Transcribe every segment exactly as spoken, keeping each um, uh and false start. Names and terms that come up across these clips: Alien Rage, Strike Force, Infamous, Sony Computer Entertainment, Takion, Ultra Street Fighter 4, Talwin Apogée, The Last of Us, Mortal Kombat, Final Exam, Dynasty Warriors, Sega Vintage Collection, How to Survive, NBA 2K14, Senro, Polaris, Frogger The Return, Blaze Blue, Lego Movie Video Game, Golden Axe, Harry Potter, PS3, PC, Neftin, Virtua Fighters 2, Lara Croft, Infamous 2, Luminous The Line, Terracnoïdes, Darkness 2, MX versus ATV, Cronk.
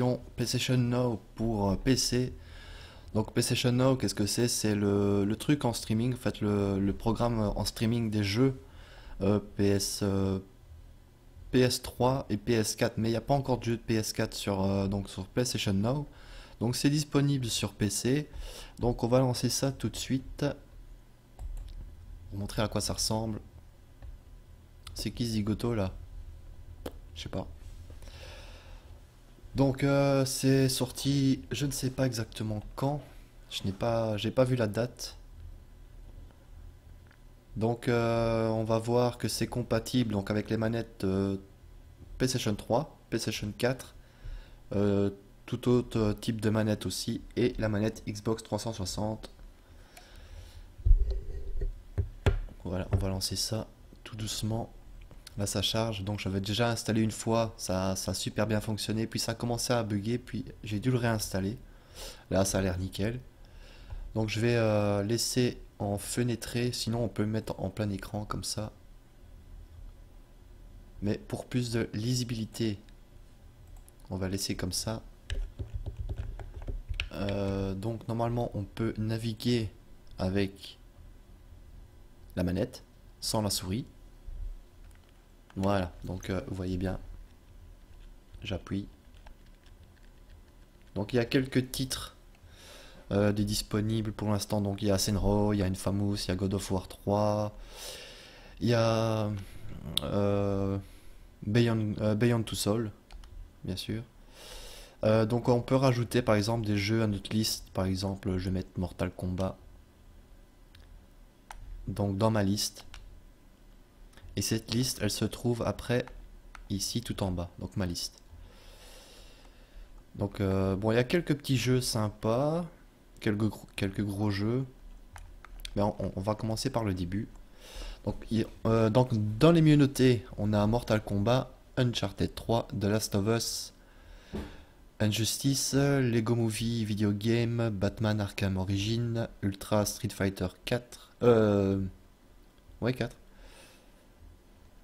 version PlayStation Now pour P C. Donc PlayStation Now, qu'est-ce que c'est? C'est le, le truc en streaming, en fait, le, le programme en streaming des jeux euh, PS, euh, P S trois et P S quatre. Mais il n'y a pas encore de jeu de P S quatre sur, euh, donc sur PlayStation Now. Donc c'est disponible sur P C. Donc on va lancer ça tout de suite. Pour montrer à quoi ça ressemble. C'est qui Zygoto là? Je sais pas. Donc euh, c'est sorti, je ne sais pas exactement quand, je n'ai pas, j'ai pas vu la date. Donc euh, on va voir que c'est compatible donc avec les manettes euh, PlayStation trois, PlayStation quatre, euh, tout autre type de manette aussi, et la manette Xbox trois cent soixante. Voilà, on va lancer ça tout doucement. Là ça charge, donc j'avais déjà installé une fois, ça, ça a super bien fonctionné, puis ça a commencé à bugger, puis j'ai dû le réinstaller. Là ça a l'air nickel. Donc je vais euh, laisser en fenêtré, sinon on peut le mettre en plein écran comme ça. Mais pour plus de lisibilité, on va laisser comme ça. Euh, donc normalement on peut naviguer avec la manette, sans la souris. Voilà, donc euh, vous voyez bien, j'appuie. Donc il y a quelques titres euh, de disponibles pour l'instant. Donc il y a Senro, il y a Infamous, il y a God of War trois, il y a euh, Beyond, euh, Beyond Two Souls, bien sûr. Euh, donc on peut rajouter par exemple des jeux à notre liste. Par exemple, je vais mettre Mortal Kombat. Donc dans ma liste. Et cette liste, elle se trouve après, ici, tout en bas. Donc ma liste. Donc, euh, bon, il y a quelques petits jeux sympas. Quelques, quelques gros jeux. Mais on, on va commencer par le début. Donc, il, euh, donc, dans les mieux notés, on a Mortal Kombat, Uncharted trois, The Last of Us, Injustice, Lego Movie Video Game, Batman Arkham Origins, Ultra Street Fighter quatre. Euh... Ouais, quatre.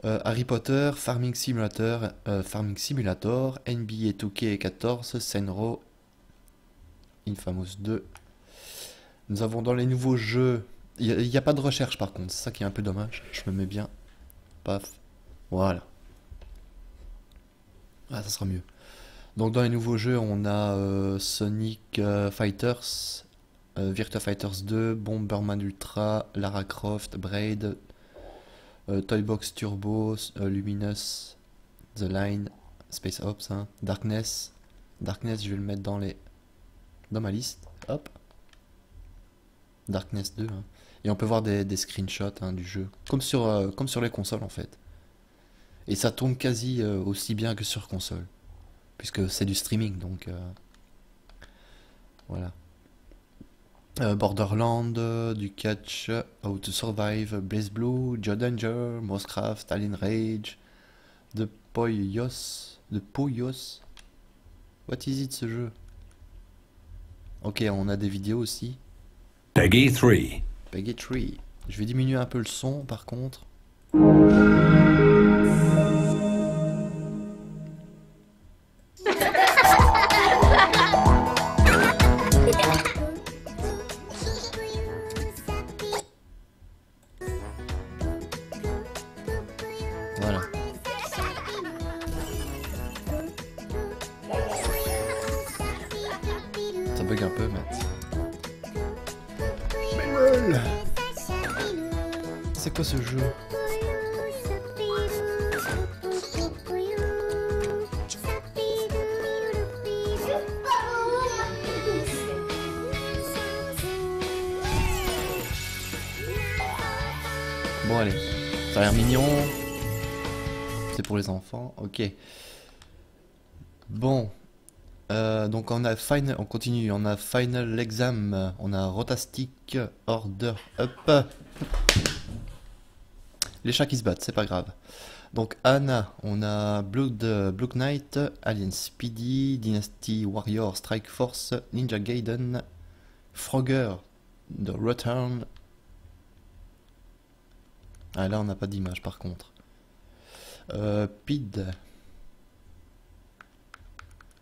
Euh, Harry Potter, Farming Simulator, euh, Farming Simulator, N B A deux K quatorze, Senro, Infamous deux. Nous avons dans les nouveaux jeux... Il n'y a, a pas de recherche par contre, c'est ça qui est un peu dommage. Je me mets bien. Paf. Voilà. Ah, ça sera mieux. Donc dans les nouveaux jeux, on a euh, Sonic euh, Fighters, euh, Virtua Fighters deux, Bomberman Ultra, Lara Croft, Braid... Euh, Toybox Turbo, euh, Luminous The Line, Space Ops, hein, Darkness. Darkness, je vais le mettre dans les dans ma liste. Hop. Darkness deux. Hein. Et on peut voir des, des screenshots hein, du jeu, comme sur euh, comme sur les consoles en fait. Et ça tourne quasi euh, aussi bien que sur console, puisque c'est du streaming donc euh... voilà. Euh, Borderland, euh, du catch, euh, How to Survive, euh, Blaze Blue, Joe Danger, Mosscraft, Alien Rage, The Poyos, The Poyos. What is it ce jeu? Ok, on a des vidéos aussi. Peggy trois. Peggy trois. Je vais diminuer un peu le son par contre. Un peu, mais... C'est quoi ce jeu? Bon allez, ça a l'air mignon. C'est pour les enfants, ok. Bon. Euh, donc on a Final, on continue, on a Final Exam, on a Rotastic, Order Up. Les chats qui se battent, c'est pas grave. Donc Anna, on a Blue, de, Blue Knight, Alien Speedy, Dynasty Warrior, Strike Force, Ninja Gaiden, Frogger, The Return. Ah là on n'a pas d'image par contre. Euh, P I D.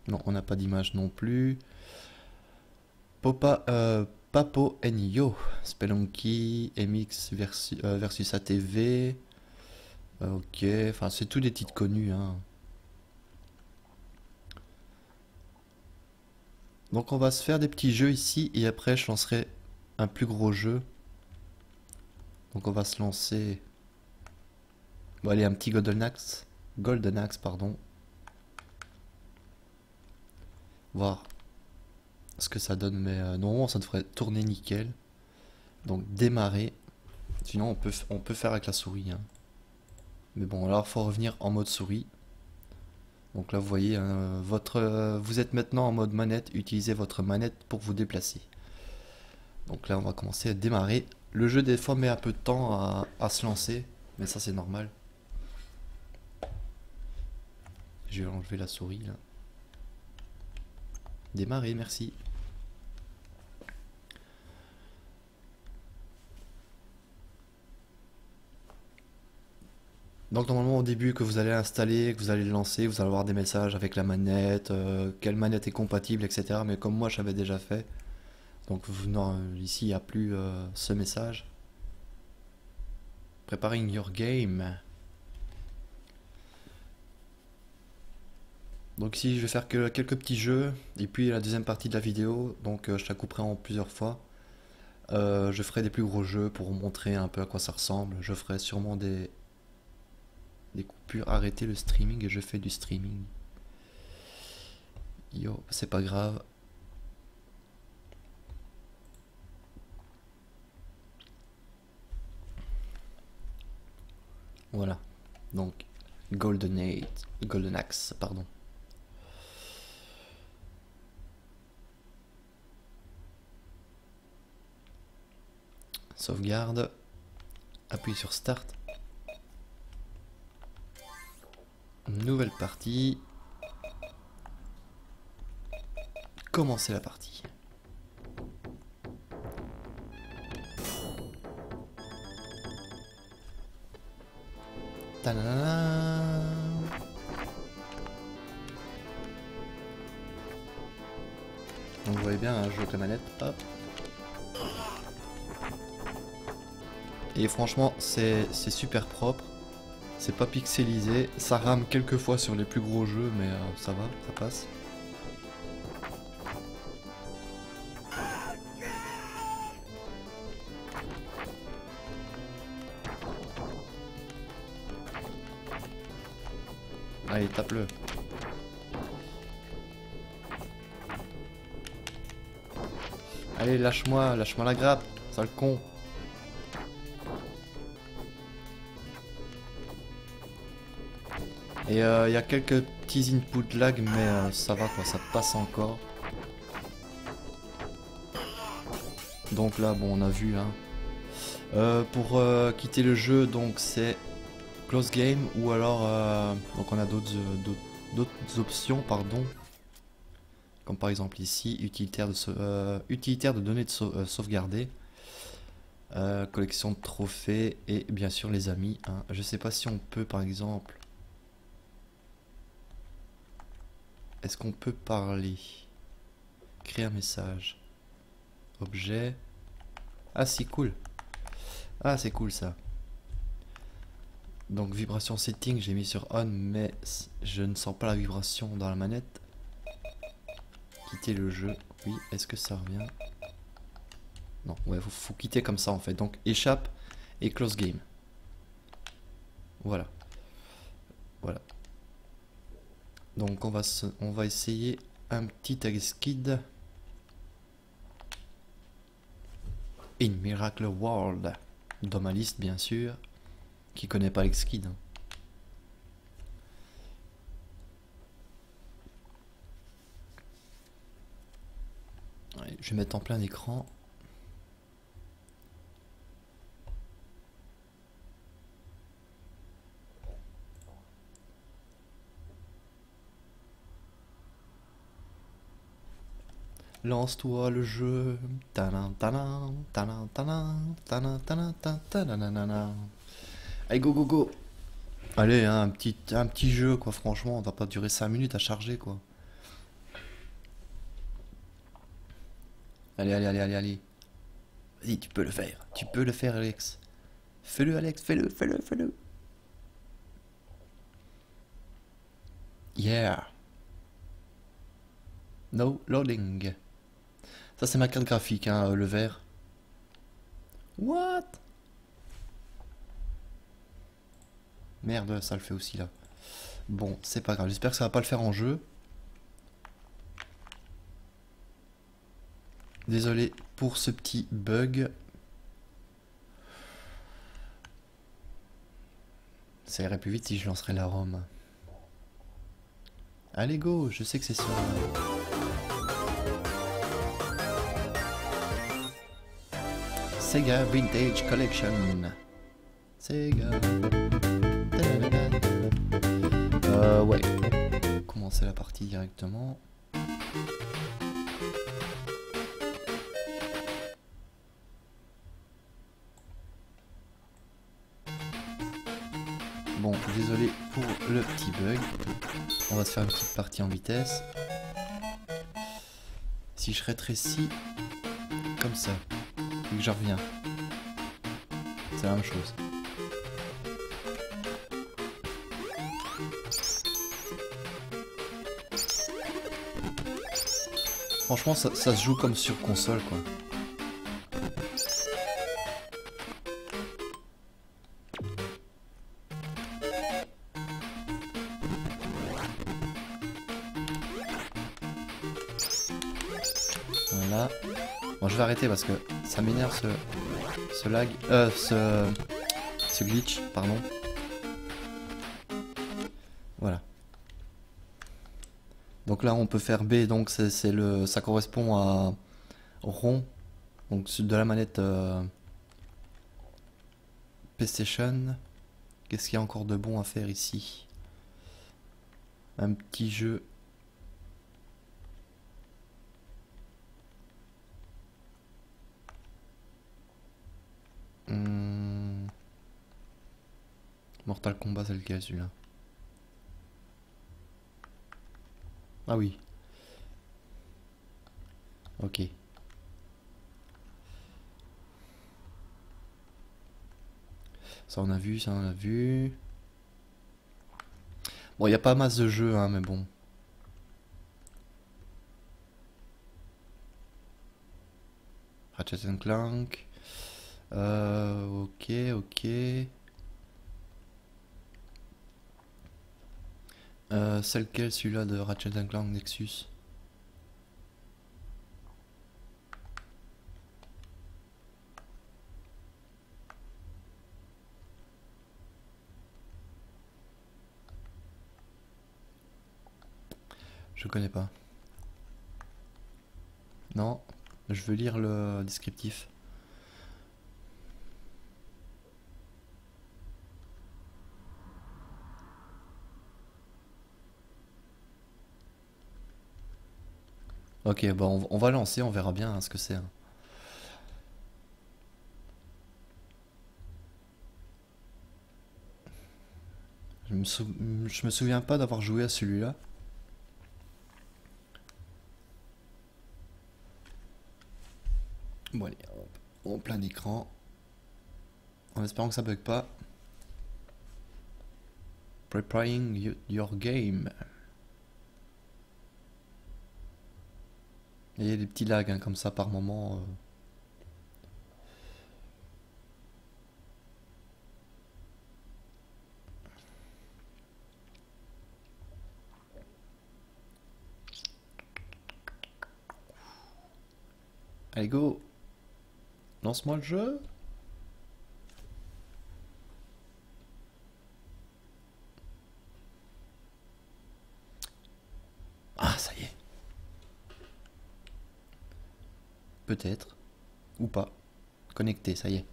Non, on n'a pas d'image non plus. Popa, euh, Papo Nyo, Spelunky, M X versus, euh, versus A T V. Euh, ok, enfin c'est tous des titres connus. Hein. Donc on va se faire des petits jeux ici et après je lancerai un plus gros jeu. Donc on va se lancer... Bon allez, un petit Golden Axe. Golden Axe, pardon. Voir ce que ça donne, mais euh, normalement ça devrait tourner nickel. Donc démarrer. Sinon on peut, on peut faire avec la souris. Hein. Mais bon, alors faut revenir en mode souris. Donc là vous voyez, euh, votre, euh, vous êtes maintenant en mode manette. Utilisez votre manette pour vous déplacer. Donc là on va commencer à démarrer. Le jeu des fois met un peu de temps à, à se lancer, mais ça c'est normal. Je vais enlever la souris là. Démarrer, merci. Donc normalement au début que vous allez installer, que vous allez le lancer, vous allez avoir des messages avec la manette, euh, quelle manette est compatible, et cetera. Mais comme moi j'avais déjà fait, donc vous, non, ici il n'y a plus euh, ce message. Preparing your game. Donc ici je vais faire que quelques petits jeux, et puis la deuxième partie de la vidéo, donc euh, je la couperai en plusieurs fois. Euh, je ferai des plus gros jeux pour montrer un peu à quoi ça ressemble. Je ferai sûrement des... des coupures, arrêter le streaming et je fais du streaming. Yo, c'est pas grave. Voilà, donc Golden Axe, Golden Axe, pardon. Sauvegarde, appuie sur Start. Nouvelle partie. Commencer la partie. Ta-da-da-da. Donc vous voyez bien, hein, je joue avec la manette. Hop. Et franchement, c'est super propre. C'est pas pixelisé, ça rame quelques fois sur les plus gros jeux, mais euh, ça va, ça passe. Allez, tape-le. Allez, lâche-moi, lâche-moi la grappe, sale con. Et il euh, y a quelques petits input lag, mais euh, ça va quoi, ça passe encore. Donc là, bon, on a vu. Hein. Euh, pour euh, quitter le jeu, donc c'est close game ou alors euh, donc on a d'autres d'autres options, pardon. Comme par exemple ici, utilitaire de euh, utilitaire de données de sau euh, sauvegarder, euh, collection de trophées et bien sûr les amis. Hein. Je sais pas si on peut par exemple. Est-ce qu'on peut parler? Créer un message. Objet. Ah, c'est cool. Ah, c'est cool ça. Donc, vibration setting, j'ai mis sur on, mais je ne sens pas la vibration dans la manette. Quitter le jeu. Oui, est-ce que ça revient? Non, ouais, faut, faut quitter comme ça en fait. Donc, échappe et close game. Voilà. Voilà. Donc on va, se, on va essayer un petit esquid. In Miracle World. Dans ma liste bien sûr. Qui connaît pas l'esquid. Hein. Je vais mettre en plein écran. Lance-toi le jeu. Allez, go go go. Allez, hein, un petit un petit jeu quoi, franchement, on va pas durer cinq minutes à charger quoi. Allez, allez, allez, allez, allez. Vas-y, tu peux le faire. Tu peux le faire, Alex. Fais-le, Alex, fais-le, fais-le, fais-le. Yeah. No loading. Ça, c'est ma carte graphique, hein, le vert. What? Merde, ça le fait aussi, là. Bon, c'est pas grave. J'espère que ça va pas le faire en jeu. Désolé pour ce petit bug. Ça irait plus vite si je lancerais la ROM. Allez go, je sais que c'est sûr. Sega Vintage Collection. Sega. Euh ouais. Commencer la partie directement. Bon, désolé pour le petit bug. On va se faire une petite partie en vitesse. Si je rétrécis comme ça, et que je reviens, c'est la même chose. Franchement, ça, ça se joue comme sur console, quoi. Parce que ça m'énerve ce, ce lag, euh, ce, ce glitch, pardon. Voilà. Donc là, on peut faire B, donc c'est le, ça correspond à rond, donc de la manette euh, PlayStation. Qu'est-ce qu'il y a encore de bon à faire ici? Un petit jeu. Mortal Kombat, c'est lequel celui-là? Ah oui. Ok. Ça on a vu, ça on a vu. Bon, il n'y a pas masse de jeux, hein, mais bon. Ratchet and Clank. Euh, ok, ok. Euh, c'est lequel celui-là de Ratchet and Clank Nexus? Je connais pas. Non, je veux lire le descriptif. Ok, bah on, on va lancer, on verra bien hein, ce que c'est. Hein. Je me sou... je me souviens pas d'avoir joué à celui-là. Bon allez, hop, en plein écran. En espérant que ça bug pas. Preparing you, your game. Il y a des petits lags hein, comme ça par moment. Euh... Allez go, lance-moi le jeu. Ah ça y est. Peut-être, ou pas. Connecté, ça y est.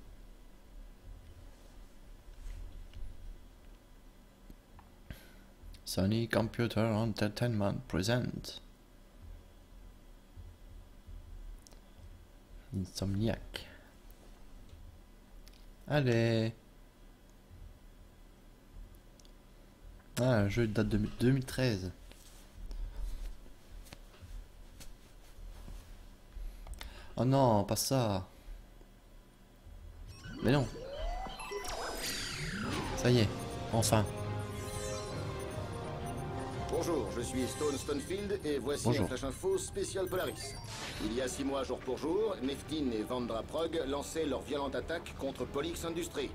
Sony Computer Entertainment Present. Insomniac. Allez. Ah, le jeu date de deux mille treize. Oh non, pas ça. Mais non. Ça y est, enfin. Bonjour, je suis Stone Stonefield et voici Bonjour. un flash info spécial Polaris. Il y a six mois jour pour jour, Neftin et Vendra Prog lançaient leur violente attaque contre Polix Industries.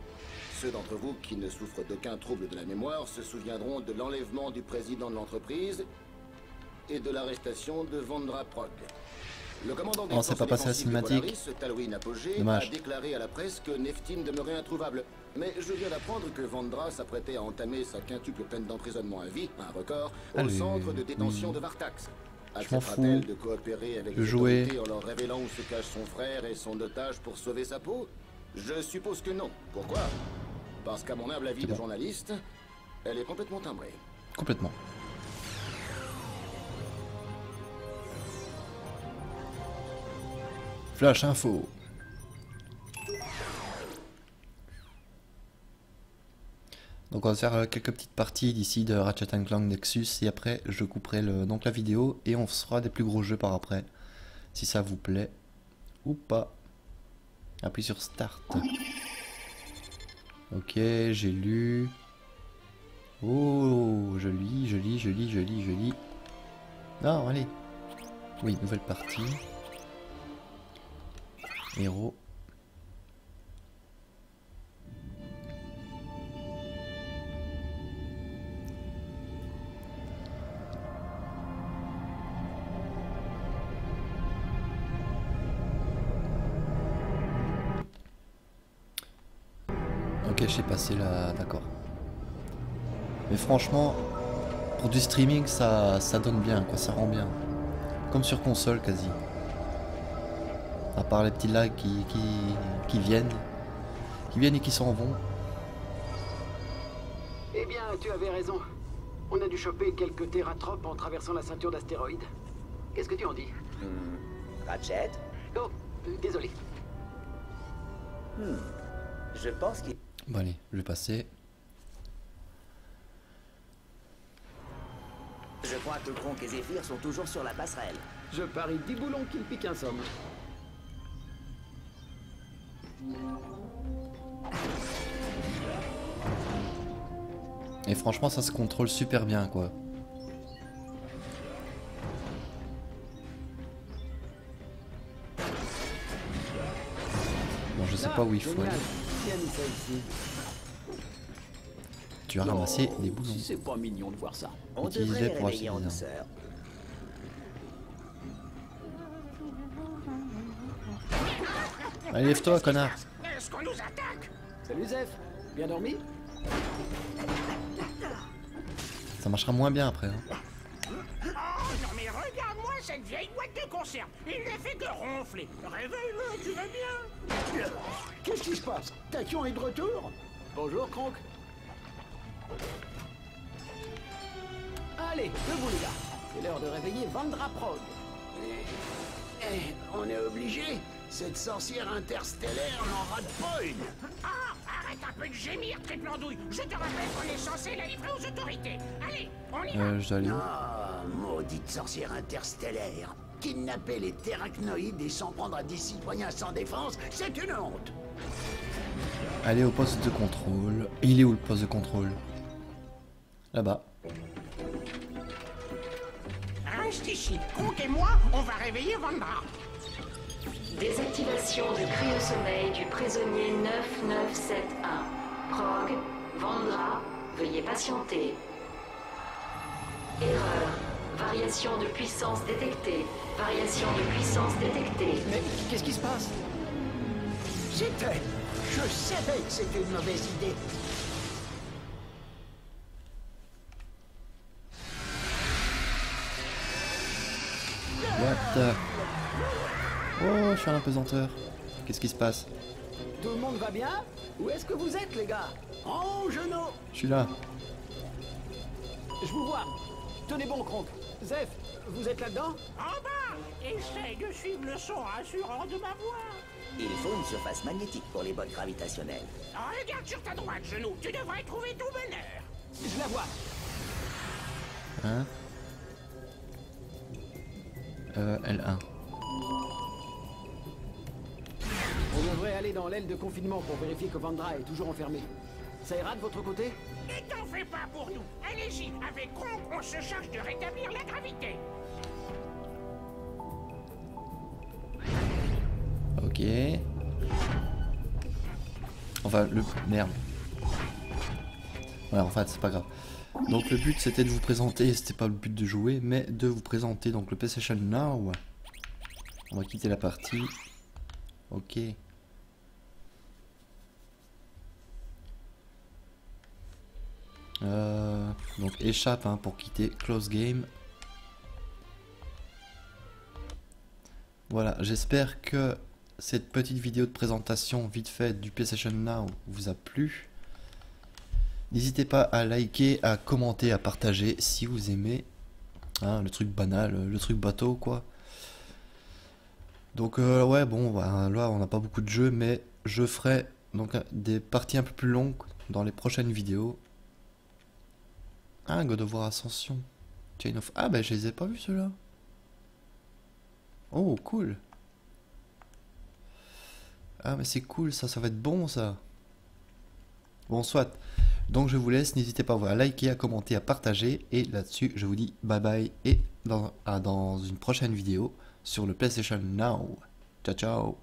Ceux d'entre vous qui ne souffrent d'aucun trouble de la mémoire se souviendront de l'enlèvement du président de l'entreprise et de l'arrestation de Vendra Prog. Le commandant des forces défensives de Polaris, Talwin Apogée, Dommage. a déclaré à la presse que Neftin demeurait introuvable. Mais je viens d'apprendre que Vendra s'apprêtait à entamer sa quintuple peine d'emprisonnement à vie, un record, Allez, au centre de détention oui. de Vartax. Je m'en fous de coopérer avec les autorités en leur révélant où se cache son frère et son otage pour sauver sa peau? Je suppose que non. Pourquoi? Parce qu'à mon humble avis de bon. journaliste, elle est complètement timbrée. Complètement. Flash info. Donc on va faire quelques petites parties d'ici de Ratchet and Clank Nexus et après je couperai le, donc la vidéo et on se fera des plus gros jeux par après. Si ça vous plaît ou pas. Appuie sur Start. Ok, j'ai lu. Oh, je lis, je lis, je lis, je lis, je lis. Non, allez. Oui, nouvelle partie. Héros. J'ai passé là, d'accord. Mais franchement, pour du streaming, ça, ça donne bien, quoi, ça rend bien. Comme sur console, quasi. À part les petits lags qui, qui, qui viennent, qui viennent et qui s'en vont. Eh bien, tu avais raison. On a dû choper quelques tératropes en traversant la ceinture d'astéroïdes. Qu'est-ce que tu en dis? hmm. Ratchet. Oh, euh, désolé. Hmm. Je pense qu'il... Bon allez, je vais passer. Je crois que Cronk et Zephyr sont toujours sur la passerelle. Je parie dix boulons qu'ils piquent un somme. Et franchement, ça se contrôle super bien, quoi. Bon, je sais pas où il faut aller. Tu as ramassé des boulons. C'est pas mignon de voir ça. On devrait les réveiller en douceur. Allez, lève-toi, connard. Est-ce qu'on nous attaque? Salut Zef, bien dormi? Ça marchera moins bien après. Hein. Oh non mais regarde-moi cette vieille boîte de conserve. Il ne fait que ronfler. Réveille-le, tu vas bien? Qu'est-ce qui se passe? Takion est de retour? Bonjour Cronk. Allez, debout les gars. C'est l'heure de réveiller Vendra Prog. Eh, eh, on est obligé. Cette sorcière interstellaire n'en rate pas une. Ah, arrête un peu de gémir, triple andouille. Je te rappelle qu'on est censé la livrer aux autorités. Allez, on y euh, va. Ah, maudite sorcière interstellaire. Kidnapper les terracnoïdes et s'en prendre à des citoyens sans défense, c'est une honte. Allez au poste de contrôle. Il est où le poste de contrôle? Là-bas. Reste ici. Cronk et moi, on va réveiller Vendra. Désactivation de cryosommeil du prisonnier neuf neuf sept un. Prog, Vendra, veuillez patienter. Erreur. Variation de puissance détectée. Variation de puissance détectée. Mais qu'est-ce qui se passe? J'étais... Je savais que c'était une mauvaise idée. What the... Oh, je suis à l'impesanteur. Qu'est-ce qui se passe? Tout le monde va bien? Où est-ce que vous êtes, les gars? En genoux. Je suis là. Je vous vois. Tenez bon, Cronk. Zef, vous êtes là-dedans? En bas. Essaye de suivre le son rassurant de ma voix. Il faut une surface magnétique pour les bottes gravitationnelles. Oh, regarde sur ta droite, genou. Tu devrais trouver tout bonheur. Je la vois. Hein? Euh, L un. allé dans l'aile de confinement pour vérifier que Vendra est toujours enfermé. Ça ira de votre côté? Ne t'en fais pas pour nous. Allez-y, avec Cronk, on se charge de rétablir la gravité. Ok. Enfin, le... merde. Voilà, en fait, c'est pas grave. Donc le but c'était de vous présenter, c'était pas le but de jouer, mais de vous présenter donc le PlayStation Now. On va quitter la partie. Ok. Euh, donc échappe hein, pour quitter Close Game. Voilà, j'espère que cette petite vidéo de présentation vite faite du PlayStation Now vous a plu. N'hésitez pas à liker, à commenter, à partager si vous aimez. Hein, le truc banal, le truc bateau quoi. Donc euh, ouais bon bah, là on n'a pas beaucoup de jeux, mais je ferai donc des parties un peu plus longues dans les prochaines vidéos. Ah, God of War Ascension, Chain of... Ah bah je les ai pas vus ceux-là. Oh cool. Ah mais c'est cool ça, ça va être bon ça. Bon soit. Donc je vous laisse, n'hésitez pas à liker, à commenter, à partager. Et là-dessus je vous dis bye bye et dans, à dans une prochaine vidéo sur le PlayStation Now. Ciao ciao.